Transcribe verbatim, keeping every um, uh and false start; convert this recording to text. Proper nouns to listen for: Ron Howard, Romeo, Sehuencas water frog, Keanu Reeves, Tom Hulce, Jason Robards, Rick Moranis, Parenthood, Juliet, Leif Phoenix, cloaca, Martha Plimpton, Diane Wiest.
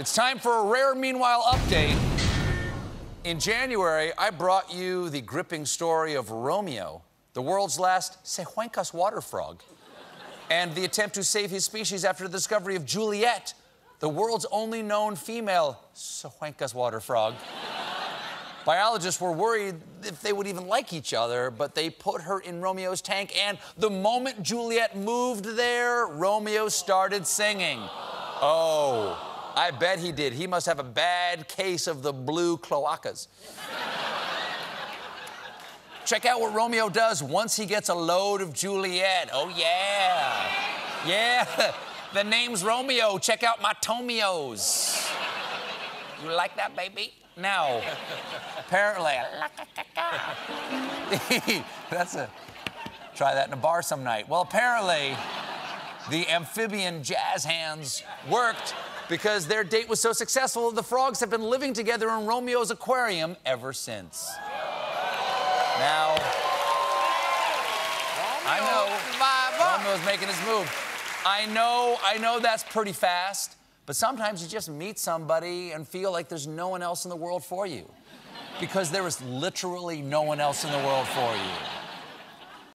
It's time for a rare meanwhile update. In January, I brought you the gripping story of Romeo, the world's last Sehuencas water frog, and the attempt to save his species after the discovery of Juliet, the world's only known female Sehuencas water frog. Biologists were worried if they would even like each other, but they put her in Romeo's tank, and the moment Juliet moved there, Romeo started singing. Oh, I bet he did. He must have a bad case of the blue cloacas. Check out what Romeo does once he gets a load of Juliet. Oh, yeah. Yeah. The name's Romeo. Check out my Tomios. You like that, baby? Now, apparently, that's a, try that in a bar some night. Well, apparently, the amphibian jazz hands worked because their date was so successful, the frogs have been living together in Romeo's aquarium ever since. Now, I know Romeo's making his move. I know, I know that's pretty fast. But sometimes you just meet somebody and feel like there's no one else in the world for you. Because there is literally no one else in the world for you.